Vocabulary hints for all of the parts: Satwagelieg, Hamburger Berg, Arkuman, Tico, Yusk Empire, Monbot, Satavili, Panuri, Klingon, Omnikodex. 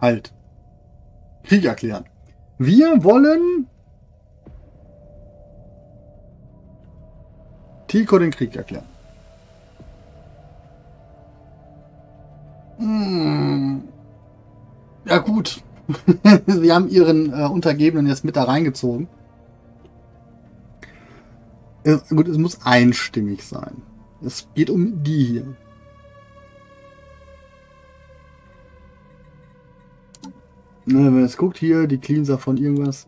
Halt. Krieg erklären. Wir wollen Tico den Krieg erklären. Ja gut. Sie haben ihren Untergebenen jetzt mit da reingezogen. Gut, es muss einstimmig sein. Es geht um die hier. Wenn man jetzt guckt hier, die Cleanser von irgendwas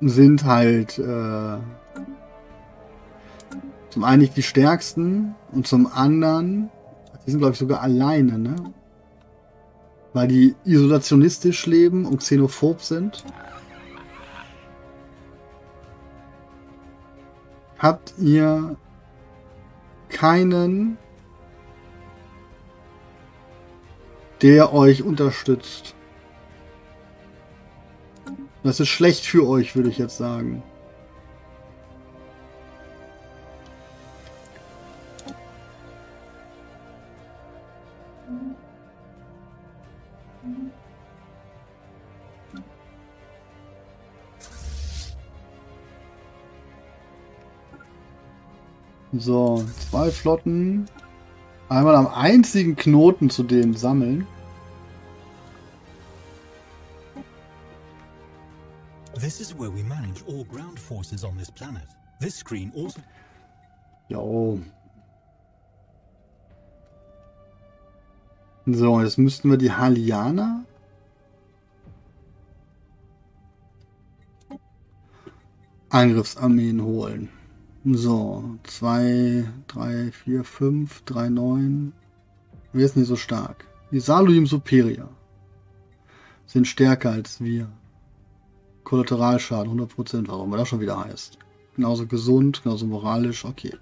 sind halt zum einen nicht die stärksten und zum anderen, die sind glaube ich sogar alleine, ne? Weil die isolationistisch leben und xenophob sind. Habt ihr keinen, der euch unterstützt? Das ist schlecht für euch, würde ich jetzt sagen. So, 2 Flotten. Einmal am einzigen Knoten zu dem sammeln. Jo. So, jetzt müssten wir die Halianer. Angriffsarmeen holen. So, 2, 3, 4, 5, 3, 9. Wir sind nicht so stark. Die Saluim Superior sind stärker als wir. Kollateralschaden 100%, warum das schon wieder heißt. Genauso gesund, genauso moralisch, okay.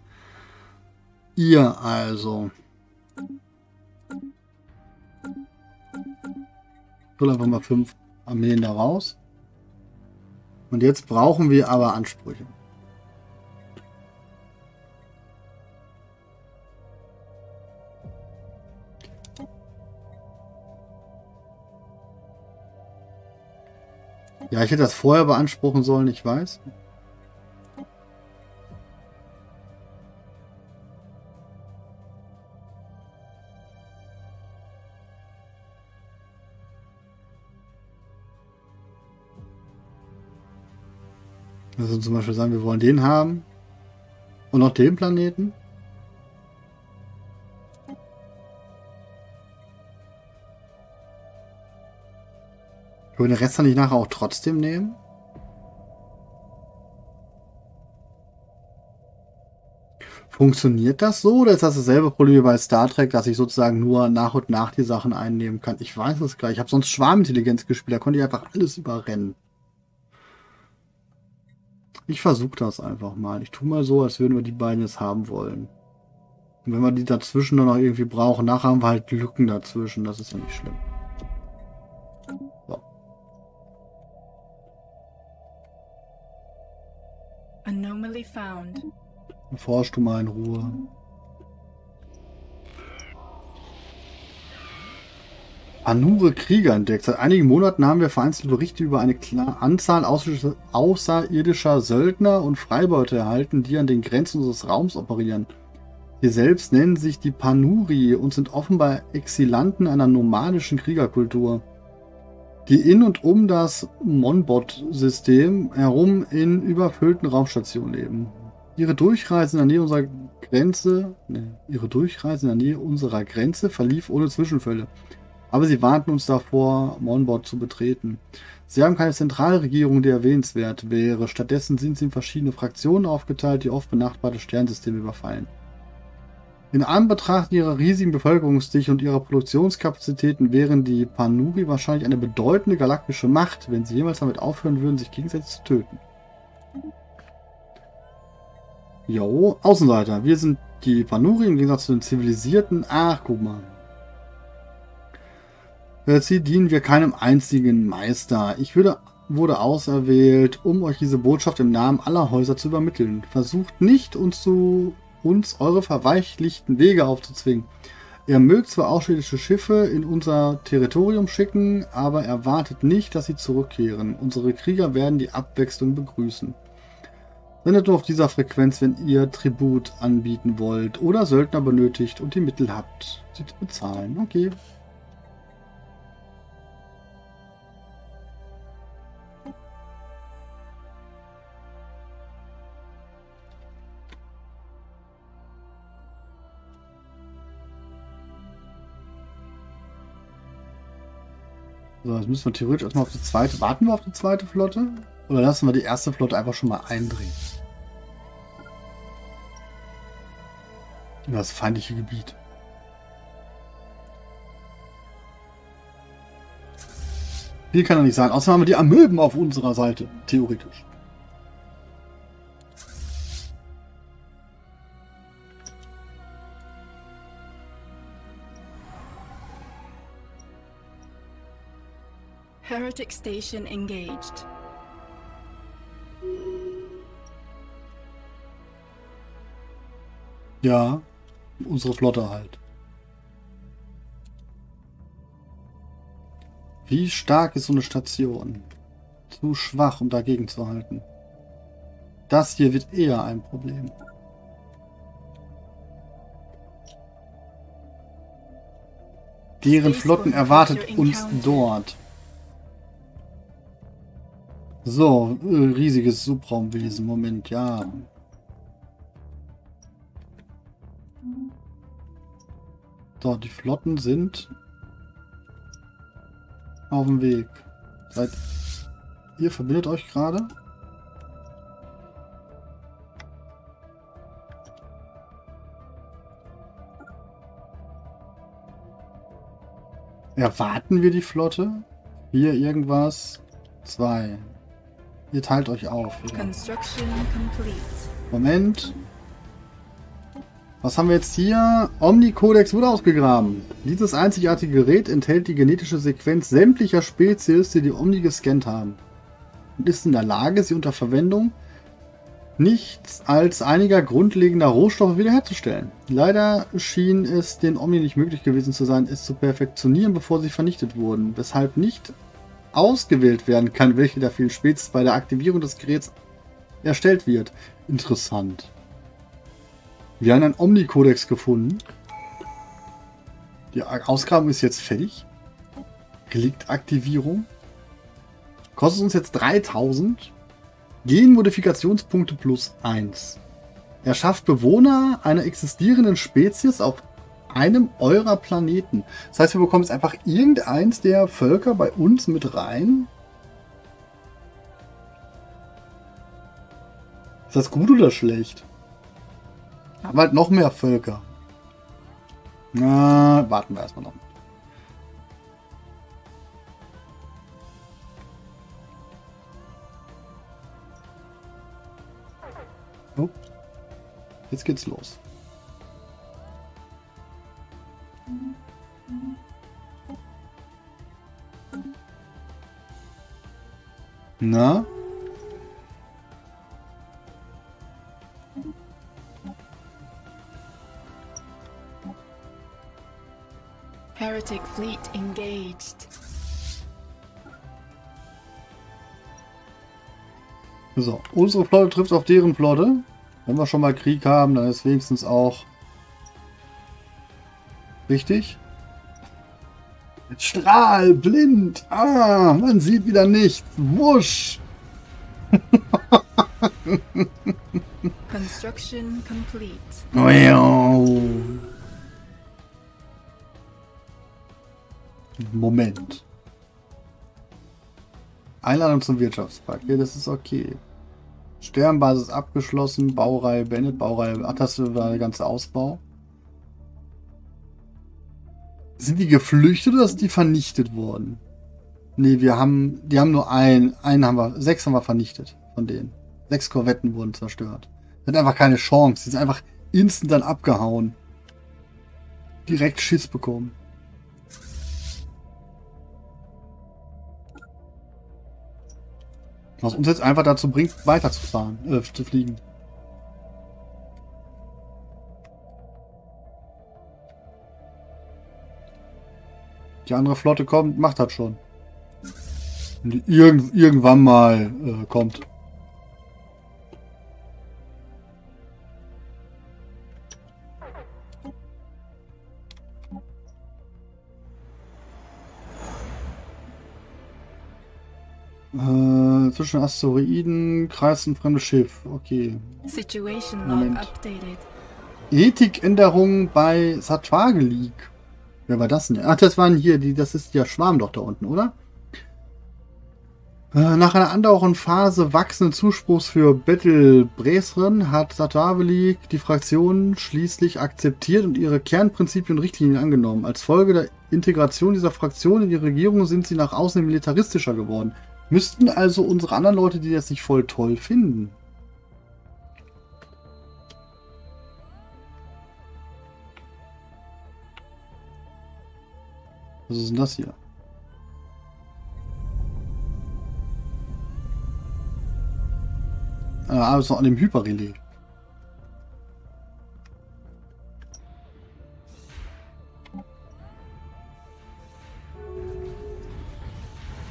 Ihr also. Ich hole einfach mal 5 Armeen da raus. Und jetzt brauchen wir aber Ansprüche. Ja, ich hätte das vorher beanspruchen sollen, ich weiß. Also zum Beispiel sagen, wir wollen den haben und noch den Planeten. Können wir den Rest dann nicht nachher auch trotzdem nehmen? Funktioniert das so? Oder ist das dasselbe Problem wie bei Star Trek, dass ich sozusagen nur nach und nach die Sachen einnehmen kann? Ich weiß es gar nicht. Ich habe sonst Schwarmintelligenz gespielt. Da konnte ich einfach alles überrennen. Ich versuche das einfach mal. Ich tue mal so, als würden wir die beiden jetzt haben wollen. Und wenn wir die dazwischen dann noch irgendwie brauchen, nachher haben wir halt Lücken dazwischen. Das ist ja nicht schlimm. Anomaly found. Erforscht du mal in Ruhe. Panure Krieger entdeckt. Seit einigen Monaten haben wir vereinzelt Berichte über eine klare Anzahl außerirdischer Söldner und Freibeuter erhalten, die an den Grenzen unseres Raums operieren. Sie selbst nennen sich die Panuri und sind offenbar Exilanten einer nomadischen Kriegerkultur, die in und um das Monbot-System herum in überfüllten Raumstationen leben. Ihre Durchreise in der Nähe unserer Grenze verlief ohne Zwischenfälle. Aber sie warnten uns davor, Monbot zu betreten. Sie haben keine Zentralregierung, die erwähnenswert wäre. Stattdessen sind sie in verschiedene Fraktionen aufgeteilt, die oft benachbarte Sternsysteme überfallen. In Anbetracht ihrer riesigen Bevölkerungsdichte und ihrer Produktionskapazitäten wären die Panuri wahrscheinlich eine bedeutende galaktische Macht, wenn sie jemals damit aufhören würden, sich gegenseitig zu töten. Jo, Außenseiter, wir sind die Panuri im Gegensatz zu den zivilisierten Arkuman. Sie dienen wir keinem einzigen Meister. Ich wurde auserwählt, um euch diese Botschaft im Namen aller Häuser zu übermitteln. Versucht nicht, uns eure verweichlichten Wege aufzuzwingen. Er mögt zwar ausschwedische Schiffe in unser Territorium schicken, aber erwartet nicht, dass sie zurückkehren. Unsere Krieger werden die Abwechslung begrüßen. Sendet nur auf dieser Frequenz, wenn ihr Tribut anbieten wollt oder Söldner benötigt und die Mittel habt, sie zu bezahlen. Okay. So, jetzt müssen wir theoretisch erstmal auf die zweite. Warten wir auf die zweite Flotte? Oder lassen wir die erste Flotte einfach schon mal eindringen? Über das feindliche Gebiet. Hier kann er nicht sein. Außerdem haben wir die Amöben auf unserer Seite. Theoretisch. Heretic Station engaged. Ja, unsere Flotte halt. Wie stark ist so eine Station? Zu schwach, um dagegen zu halten. Das hier wird eher ein Problem. Deren Flotten erwartet uns dort. So, riesiges Subraumwesen. Moment, ja. So, die Flotten sind auf dem Weg. Seid ihr verbindet euch gerade? Erwarten wir die Flotte? Hier irgendwas? 2. Ihr teilt euch auf. Ja. Moment. Was haben wir jetzt hier? Omnikodex wurde ausgegraben. Dieses einzigartige Gerät enthält die genetische Sequenz sämtlicher Spezies, die die Omni gescannt haben. Und ist in der Lage, sie unter Verwendung nichts als einiger grundlegender Rohstoffe wiederherzustellen. Leider schien es den Omni nicht möglich gewesen zu sein, es zu perfektionieren, bevor sie vernichtet wurden. Weshalb nicht ausgewählt werden kann, welche der vielen Spezies bei der Aktivierung des Geräts erstellt wird. Interessant. Wir haben einen Omnikodex gefunden. Die Ausgrabung ist jetzt fertig. Reliktaktivierung. Kostet uns jetzt 3000. Genmodifikationspunkte +1. Erschafft Bewohner einer existierenden Spezies auf einem eurer Planeten. Das heißt, wir bekommen jetzt einfach irgendeins der Völker bei uns mit rein. Ist das gut oder schlecht? Haben halt noch mehr Völker. Na, warten wir erstmal noch. Oh. Jetzt geht's los. Na? Heretic Fleet engaged. So, unsere Flotte trifft auf deren Flotte. Wenn wir schon mal Krieg haben, dann ist wenigstens auch richtig. Strahl, blind. Ah, man sieht wieder nichts. Wusch. Construction complete. Wow. Moment. Einladung zum Wirtschaftspakt. Ja, das ist okay. Sternbasis abgeschlossen. Baureihe beendet. Baureihe. Ach, das war der ganze Ausbau. Sind die geflüchtet oder sind die vernichtet worden? Ne, die haben nur einen haben wir, 6 haben wir vernichtet von denen. 6 Korvetten wurden zerstört. Die hatten einfach keine Chance, die sind einfach instant dann abgehauen. Direkt Schiss bekommen. Was uns jetzt einfach dazu bringt, weiterzufahren, zu fliegen. Die andere Flotte kommt, macht das schon. Wenn die irgendwann mal kommt. Zwischen Asteroiden kreist ein fremdes Schiff. Okay. Situation log updated. Ethikänderung bei Satwagelieg. Wer war das denn? Ach, das waren hier die. Das ist der Schwarm doch da unten, oder? Nach einer andauernden Phase wachsenden Zuspruchs für Battle Bresren hat Satavili die Fraktion schließlich akzeptiert und ihre Kernprinzipien und Richtlinien angenommen. Als Folge der Integration dieser Fraktion in die Regierung sind sie nach außen militaristischer geworden. Müssten also unsere anderen Leute, die das nicht voll toll finden. Was ist denn das hier? Ah, ist noch an dem Hyperrelais.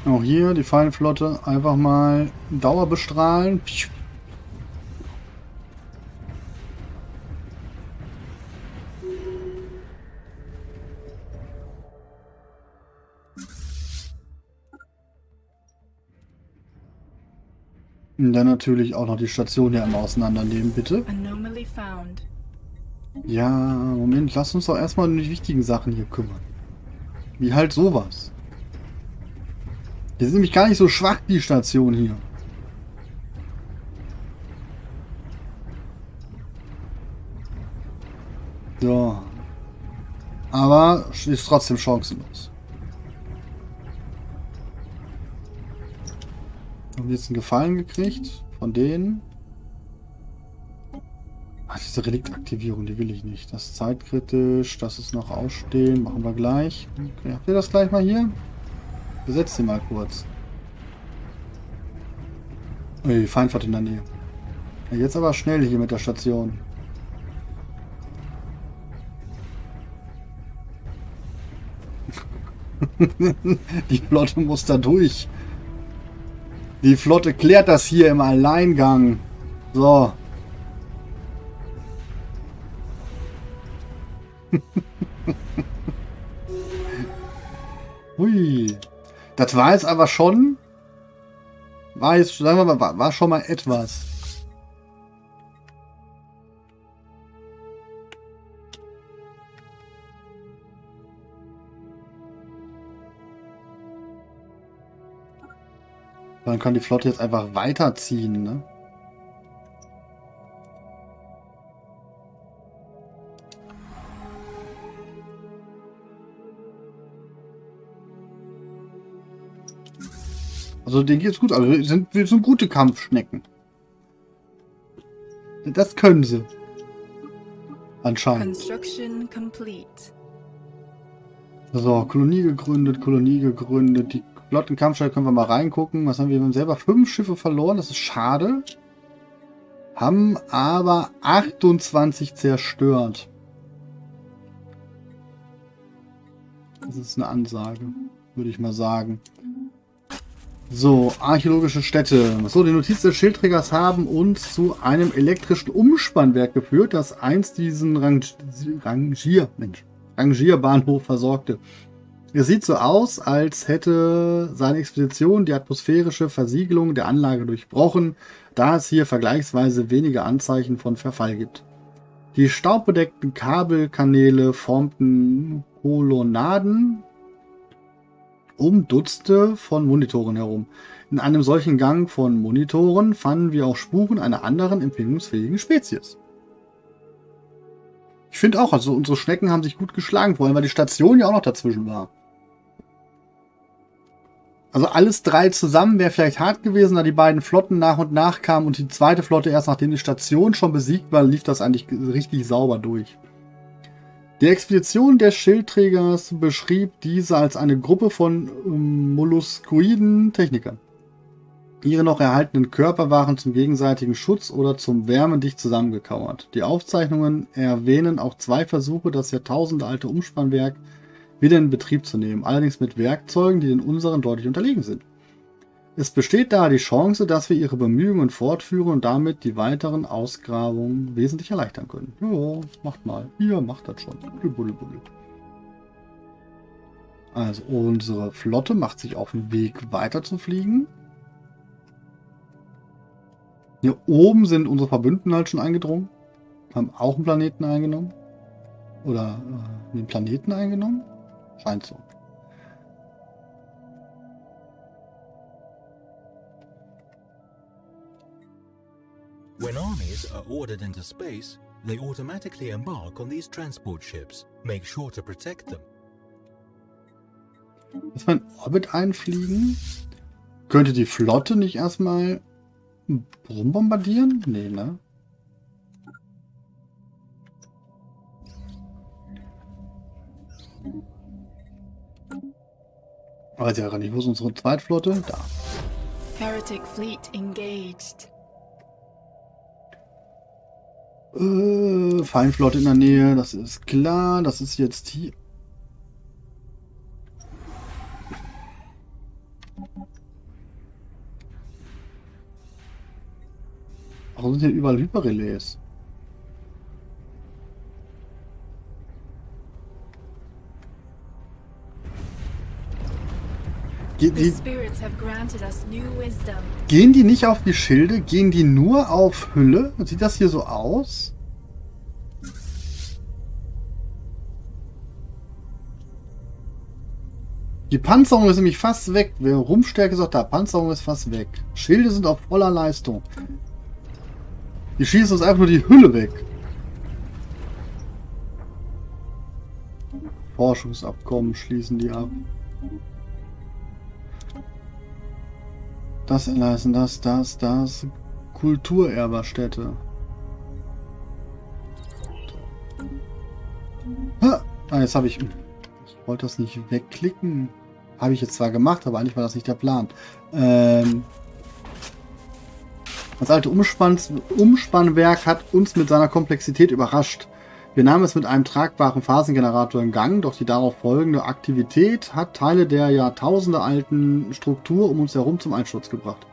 Auch hier die Feindflotte einfach mal dauerbestrahlen. Und dann natürlich auch noch die Station hier einmal auseinandernehmen, bitte. Ja, Moment, lass uns doch erstmal um die wichtigen Sachen hier kümmern. Wie halt sowas. Die sind nämlich gar nicht so schwach, die Station hier. So. Aber ist trotzdem chancenlos. Haben wir jetzt einen Gefallen gekriegt von denen? Ach, diese Reliktaktivierung, die will ich nicht. Das ist zeitkritisch, das ist noch ausstehen. Machen wir gleich. Okay, habt ihr das gleich mal hier? Besetzt sie mal kurz. Ui, Feindfahrt in der Nähe. Ja, jetzt aber schnell hier mit der Station. Die Flotte muss da durch. Die Flotte klärt das hier im Alleingang. So. Hui. Das war jetzt aber schon, sagen wir mal, war schon mal etwas. Dann kann die Flotte jetzt einfach weiterziehen, ne? Also denen geht's gut, also wir sind gute Kampfschnecken. Das können sie. Anscheinend. So, Kolonie gegründet. Die Flottenkampfstelle können wir mal reingucken. Was haben wir? Wir haben selber 5 Schiffe verloren, das ist schade. Haben aber 28 zerstört. Das ist eine Ansage, würde ich mal sagen. So, archäologische Stätte. So, die Notiz des Schildträgers haben uns zu einem elektrischen Umspannwerk geführt, das einst diesen Rangierbahnhof versorgte. Es sieht so aus, als hätte seine Expedition die atmosphärische Versiegelung der Anlage durchbrochen, da es hier vergleichsweise wenige Anzeichen von Verfall gibt. Die staubbedeckten Kabelkanäle formten Kolonaden um Dutzende von Monitoren herum. In einem solchen Gang von Monitoren fanden wir auch Spuren einer anderen empfindungsfähigen Spezies. Ich finde auch, also unsere Schnecken haben sich gut geschlagen, vor allem weil die Station ja auch noch dazwischen war. Also alles 3 zusammen wäre vielleicht hart gewesen, da die beiden Flotten nach und nach kamen und die zweite Flotte erst nachdem die Station schon besiegt war, lief das eigentlich richtig sauber durch. Die Expedition des Schildträgers beschrieb diese als eine Gruppe von molluskoiden Technikern. Ihre noch erhaltenen Körper waren zum gegenseitigen Schutz oder zum Wärmen dicht zusammengekauert. Die Aufzeichnungen erwähnen auch 2 Versuche, das jahrtausendealte Umspannwerk wieder in Betrieb zu nehmen, allerdings mit Werkzeugen, die den unseren deutlich unterlegen sind. Es besteht daher die Chance, dass wir ihre Bemühungen fortführen und damit die weiteren Ausgrabungen wesentlich erleichtern können. Jo, macht mal. Ihr macht das schon. Also unsere Flotte macht sich auf den Weg weiter zu fliegen. Hier oben sind unsere Verbündeten halt schon eingedrungen. Haben auch einen Planeten eingenommen. Oder den Planeten eingenommen. Scheint so. When armies are ordered into space, they automatically embark on these transport ships. Make sure to protect them. Dass wir in Orbit einfliegen? Könnte die Flotte nicht erstmal rumbombardieren? Nee, ne? Weiß ja gar nicht, wo ist unsere Zweitflotte? Da. Heretic Fleet engaged. Feindflotte in der Nähe, das ist klar. Das ist jetzt hier. Warum sind hier überall Hyperrelais? Gehen die nicht auf die Schilde? Gehen die nur auf Hülle? Sieht das hier so aus? Die Panzerung ist nämlich fast weg. Rumpfstärke ist auch da. Panzerung ist fast weg. Schilde sind auf voller Leistung. Die schießen uns einfach nur die Hülle weg. Forschungsabkommen schließen die ab. Das erlassen, das. Kulturerberstätte. Ah, jetzt habe ich... Ich wollte das nicht wegklicken. Habe ich jetzt zwar gemacht, aber eigentlich war das nicht der Plan. Das alte Umspannwerk hat uns mit seiner Komplexität überrascht. Wir nahmen es mit einem tragbaren Phasengenerator in Gang, doch die darauf folgende Aktivität hat Teile der jahrtausendealten Struktur um uns herum zum Einsturz gebracht.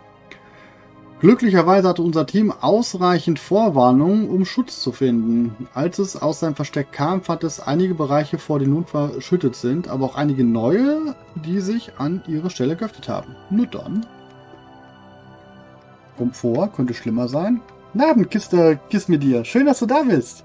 Glücklicherweise hatte unser Team ausreichend Vorwarnungen, um Schutz zu finden. Als es aus seinem Versteck kam, fand es einige Bereiche vor, die nun verschüttet sind, aber auch einige neue, die sich an ihre Stelle geöffnet haben. Nur dann. Komfort könnte schlimmer sein. Narbenkiste, kiss mir dir. Schön, dass du da bist.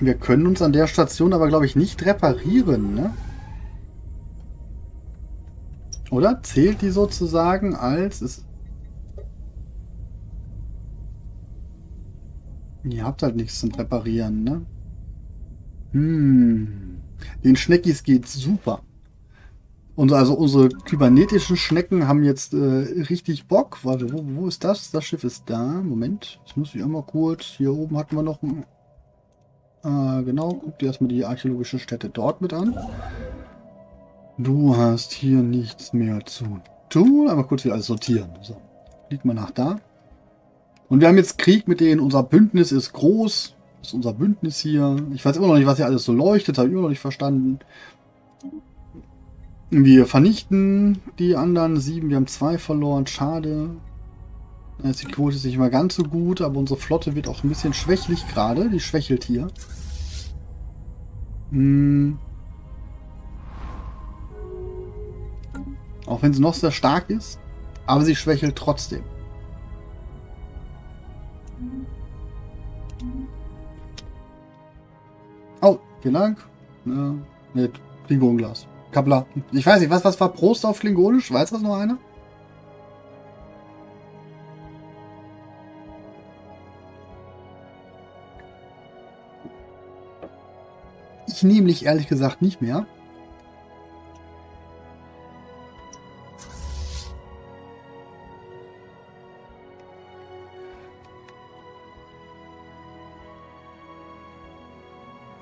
Wir können uns an der Station aber, glaube ich, nicht reparieren, ne? Oder? Zählt die sozusagen als... Ihr habt halt nichts zum Reparieren, ne? Den Schneckis geht's super. Und also unsere kybernetischen Schnecken haben jetzt richtig Bock. Warte, wo ist das? Das Schiff ist da. Moment, das muss ich auch mal kurz... Hier oben hatten wir noch ein... genau, guck dir erstmal die archäologische Stätte dort mit an. Du hast hier nichts mehr zu tun. Aber kurz wieder alles sortieren. So, liegt mal nach da. Und wir haben jetzt Krieg mit denen. Unser Bündnis ist groß. Das ist unser Bündnis hier. Ich weiß immer noch nicht, was hier alles so leuchtet. Habe ich immer noch nicht verstanden. Wir vernichten die anderen 7. Wir haben 2 verloren. Schade. Die Quote ist nicht mal ganz so gut, aber unsere Flotte wird auch ein bisschen schwächlich gerade. Die schwächelt hier. Auch wenn sie noch sehr stark ist, aber sie schwächelt trotzdem. Oh, vielen Dank. Mit Klingonglas. Kabla. Ich weiß nicht, was war Prost auf Klingonisch? Weiß das noch einer? Ich nämlich ehrlich gesagt nicht mehr.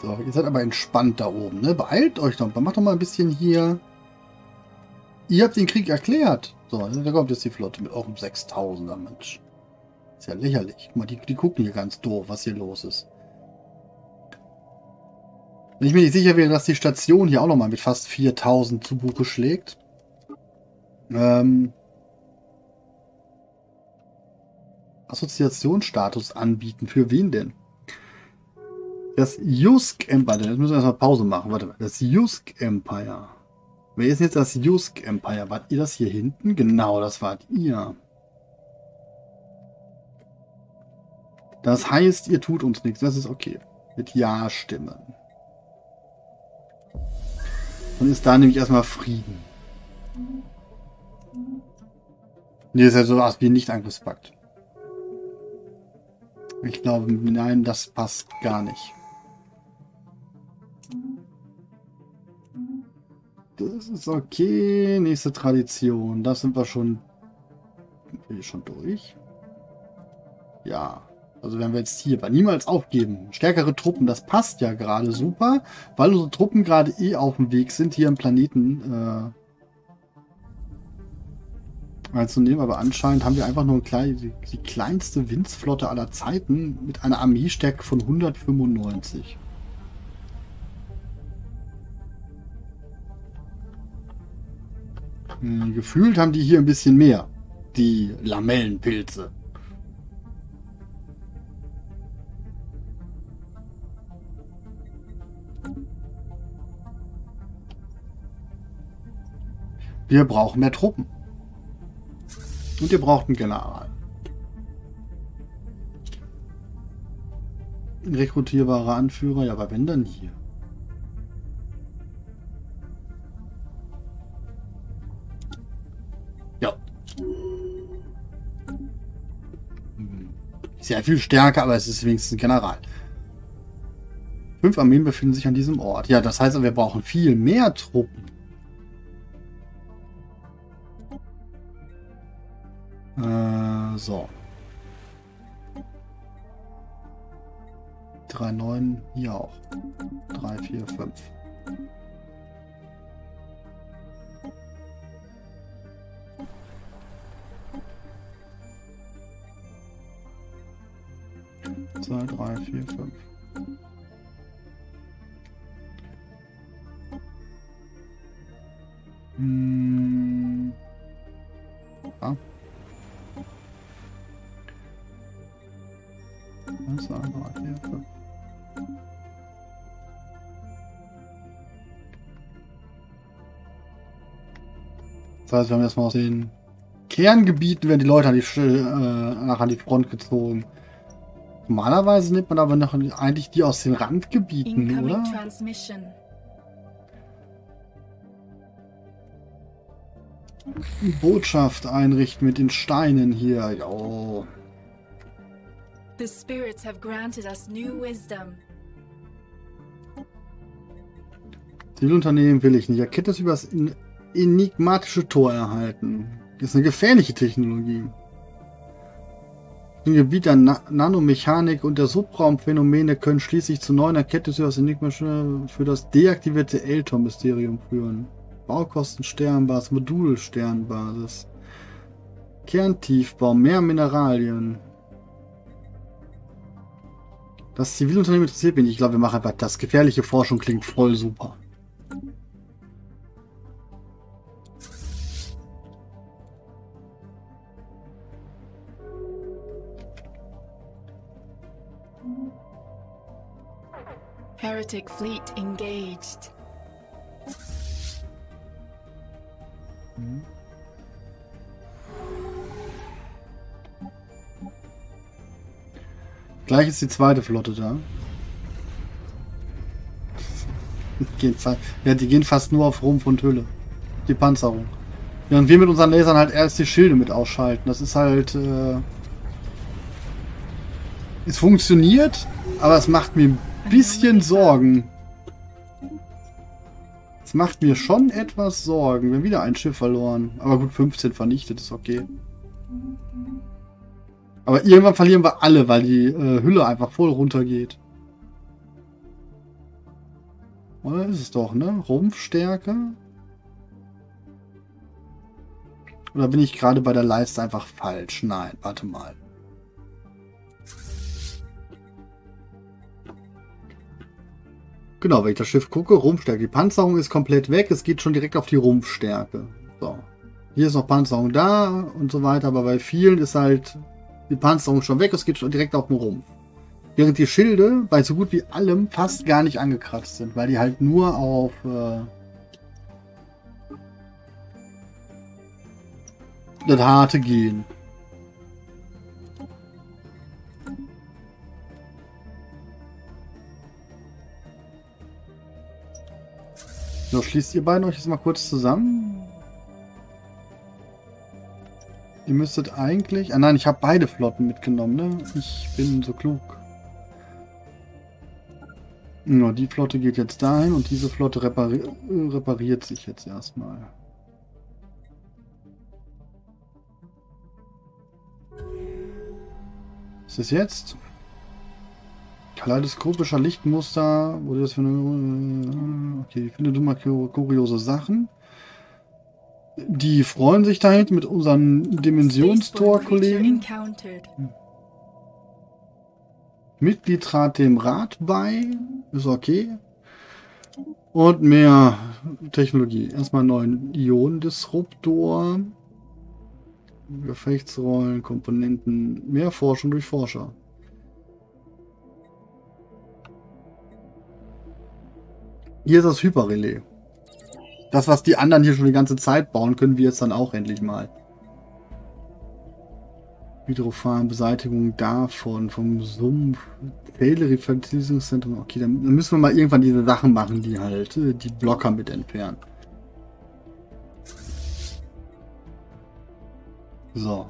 So, ihr seid aber entspannt da oben, ne? Beeilt euch doch. Macht doch mal ein bisschen hier Ihr habt den Krieg erklärt. So, da kommt jetzt die Flotte mit auch um 6000er, Mensch. Ist ja lächerlich. Guck mal, die gucken hier ganz doof, was hier los ist. Wenn ich mir nicht sicher wäre, dass die Station hier auch nochmal mit fast 4000 zu Buche schlägt. Assoziationsstatus anbieten. Für wen denn? Das Yusk Empire. Jetzt müssen wir erstmal Pause machen. Warte mal. Das Yusk Empire. Wer ist jetzt das Yusk Empire? Wart ihr das hier hinten? Genau, das wart ihr. Das heißt, ihr tut uns nichts. Das ist okay. Mit Ja stimmen. Dann ist da nämlich erstmal Frieden. Nee, ist ja sowas wie Nicht-Angriffspakt. Ich glaube, nein, das passt gar nicht. Das ist okay. Nächste Tradition. Das sind wir schon durch. Ja. Also wenn wir jetzt hier bei niemals aufgeben. Stärkere Truppen, das passt ja gerade super, weil unsere Truppen gerade eh auf dem Weg sind, hier im Planeten einzunehmen. Aber anscheinend haben wir einfach nur die kleinste Windsflotte aller Zeiten mit einer Armeestärke von 195. Gefühlt haben die hier ein bisschen mehr. Die Lamellenpilze. Wir brauchen mehr Truppen. Und ihr braucht einen General. Ein rekrutierbarer Anführer, ja, aber wenn dann hier. Ja. Ist ja viel stärker, aber es ist wenigstens ein General. 5 Armeen befinden sich an diesem Ort. Ja, das heißt, wir brauchen viel mehr Truppen. So. 3,9 hier auch. 3, 4, 5. Zahl 3, 4, 5. Ja. Das heißt, wir haben erstmal aus den Kerngebieten werden die Leute an die Front gezogen. Normalerweise nimmt man aber noch eigentlich die aus den Randgebieten, Incoming oder? Transmission. Botschaft einrichten mit den Steinen hier. Jo. The spirits have granted us new wisdom. Zielunternehmen will ich nicht. Er kennt das über das enigmatische Tor erhalten. Das ist eine gefährliche Technologie. Im Gebiet der Nanomechanik und der Subraumphänomene können schließlich zu neuen Erkenntnissen über das enigmatische für das deaktivierte Eltor-Mysterium führen. Baukosten Sternbasis, Modul Sternbasis, Kerntiefbau, mehr Mineralien. Das Zivilunternehmen interessiert mich. Ich glaube, wir machen einfach das. Gefährliche Forschung klingt voll super. Heretic Fleet engaged. Hm. Gleich ist die zweite Flotte da. Die gehen fast nur auf Rumpf und Hülle. Die Panzerung. Während wir mit unseren Lasern halt erst die Schilde mit ausschalten. Das ist halt... Es funktioniert, aber es macht mir ein bisschen Sorgen. Es macht mir schon etwas Sorgen. Wir haben wieder ein Schiff verloren. Aber gut, 15 vernichtet ist okay. Aber irgendwann verlieren wir alle, weil die Hülle einfach voll runtergeht. Oder ist es doch, ne? Rumpfstärke. Oder bin ich gerade bei der Leiste einfach falsch? Nein, warte mal. Genau, wenn ich das Schiff gucke, Rumpfstärke. Die Panzerung ist komplett weg, es geht schon direkt auf die Rumpfstärke. So. Hier ist noch Panzerung da und so weiter, aber bei vielen ist halt die Panzerung schon weg, es geht schon direkt auf den Rumpf. Während die Schilde bei so gut wie allem fast gar nicht angekratzt sind, weil die halt nur auf das Harte gehen. So, schließt ihr beiden euch jetzt mal kurz zusammen? Ihr müsstet eigentlich... Ah nein, ich habe beide Flotten mitgenommen, ne? Ich bin so klug. Ja, die Flotte geht jetzt dahin und diese Flotte repariert sich jetzt erstmal. Was ist jetzt? Kaleidoskopischer Lichtmuster, wo das für eine... Okay, ich finde dummer kuriose Sachen. Die freuen sich da hinten mit unseren Dimensionstor-Kollegen. Mitglied trat dem Rat bei. Ist okay. Und mehr Technologie. Erstmal einen neuen Ionendisruptor. Gefechtsrollen, Komponenten. Mehr Forschung durch Forscher. Hier ist das Hyperrelais. Das, was die anderen hier schon die ganze Zeit bauen, können wir jetzt dann auch endlich mal. Hydrofarm, Beseitigung davon, vom Sumpf, Telereferenzierungszentrum. Okay, dann müssen wir mal irgendwann diese Sachen machen, die halt die Blocker mit entfernen. So.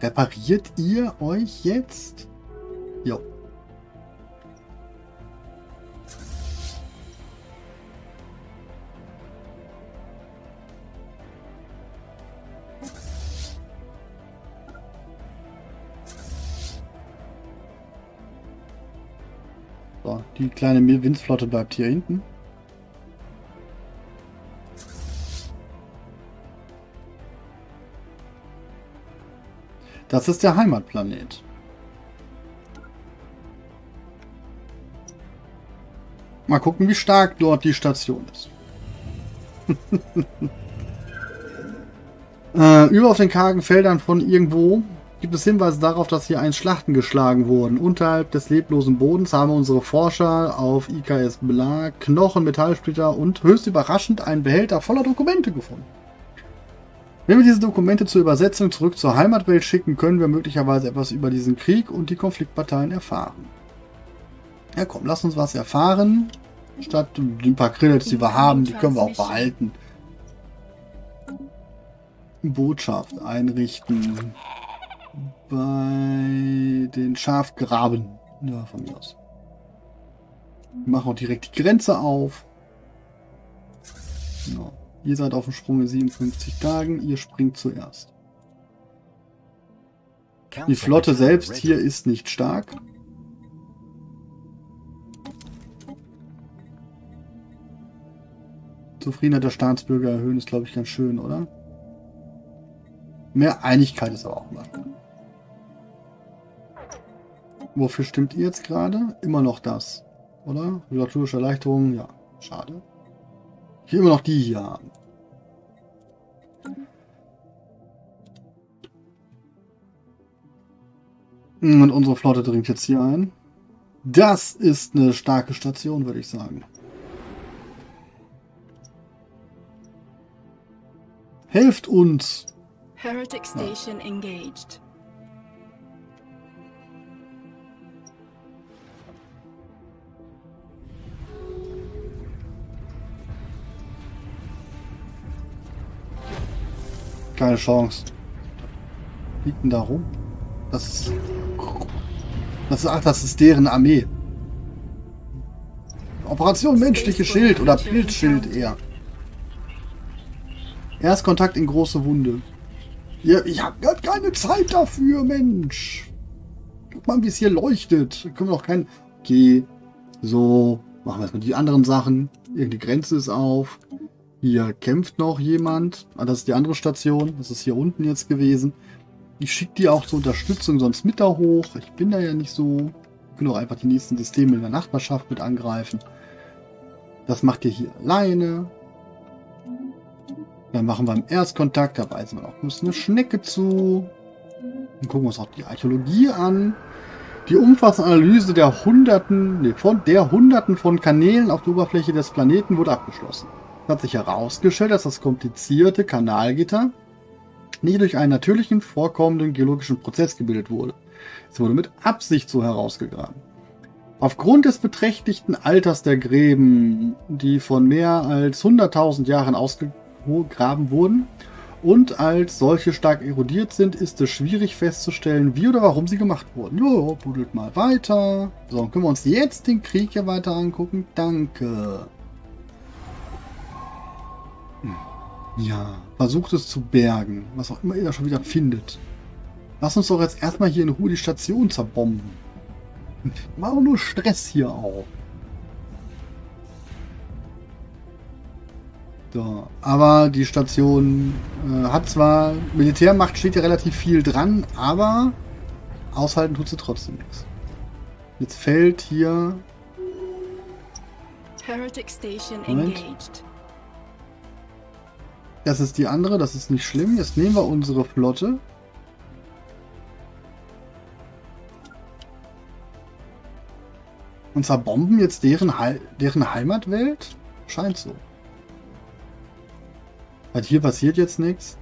Repariert ihr euch jetzt? Jo. Die kleine Windflotte bleibt hier hinten. Das ist der Heimatplanet. Mal gucken, wie stark dort die Station ist. Über auf den kargen Feldern von irgendwo gibt es Hinweise darauf, dass hier einst Schlachten geschlagen wurden. Unterhalb des leblosen Bodens haben unsere Forscher auf IKS Belag Knochen, Metallsplitter und höchst überraschend einen Behälter voller Dokumente gefunden. Wenn wir diese Dokumente zur Übersetzung zurück zur Heimatwelt schicken, können wir möglicherweise etwas über diesen Krieg und die Konfliktparteien erfahren. Ja komm, lass uns was erfahren. Statt den paar Credits, die wir haben, die können wir auch behalten. Botschaft einrichten. Bei den Schafgraben. Ja, von mir aus. Wir machen auch direkt die Grenze auf. Genau. Ihr seid auf dem Sprung in 57 Tagen. Ihr springt zuerst. Die Flotte selbst hier ist nicht stark. Zufriedenheit der Staatsbürger erhöhen ist, glaube ich, ganz schön, oder? Mehr Einigkeit ist aber auch mal. Wofür stimmt ihr jetzt gerade? Immer noch das, oder? Regulatorische Erleichterung, ja, schade. Ich will immer noch die hier haben. Und unsere Flotte dringt jetzt hier ein. Das ist eine starke Station, würde ich sagen. Helft uns! Heretic Station engaged. Keine Chance. Liegt denn da rum? Ach, das ist deren Armee. Operation menschliches Schild oder Pilzschild eher. Erstkontakt in große Wunde. Ja, ich hab grad keine Zeit dafür, Mensch. Guck mal, wie es hier leuchtet. Da können wir doch keinen... Okay. So. Machen wir erstmal die anderen Sachen. Irgendeine Grenze ist auf. Hier kämpft noch jemand. Ah, das ist die andere Station. Das ist hier unten jetzt gewesen. Ich schicke die auch zur Unterstützung sonst mit da hoch. Ich bin da ja nicht so. Ich kann auch einfach die nächsten Systeme in der Nachbarschaft mit angreifen. Das macht ihr hier alleine. Dann machen wir im Erstkontakt. Da weisen wir auch bloß eine Schnecke zu. Dann gucken wir uns auch die Archäologie an. Die umfassende Analyse der Hunderten von Kanälen auf der Oberfläche des Planeten wurde abgeschlossen. Es hat sich herausgestellt, dass das komplizierte Kanalgitter nicht durch einen natürlichen vorkommenden geologischen Prozess gebildet wurde. Es wurde mit Absicht so herausgegraben. Aufgrund des beträchtlichen Alters der Gräben, die von mehr als 100.000 Jahren ausgegraben wurden und als solche stark erodiert sind, ist es schwierig festzustellen, wie oder warum sie gemacht wurden. Jo, buddelt mal weiter. So, können wir uns jetzt den Krieg hier weiter angucken? Danke. Ja, versucht es zu bergen, was auch immer ihr da schon wieder findet. Lass uns doch jetzt erstmal hier in Ruhe die Station zerbomben. Mach nur Stress hier auch. So, aber die Station hat zwar Militärmacht, steht ja relativ viel dran, aber aushalten tut sie trotzdem nichts. Jetzt fällt hier... Heretic Station engaged. Das ist die andere, das ist nicht schlimm. Jetzt nehmen wir unsere Flotte. Und zerbomben jetzt deren Heimatwelt? Scheint so. Weil hier passiert jetzt nichts.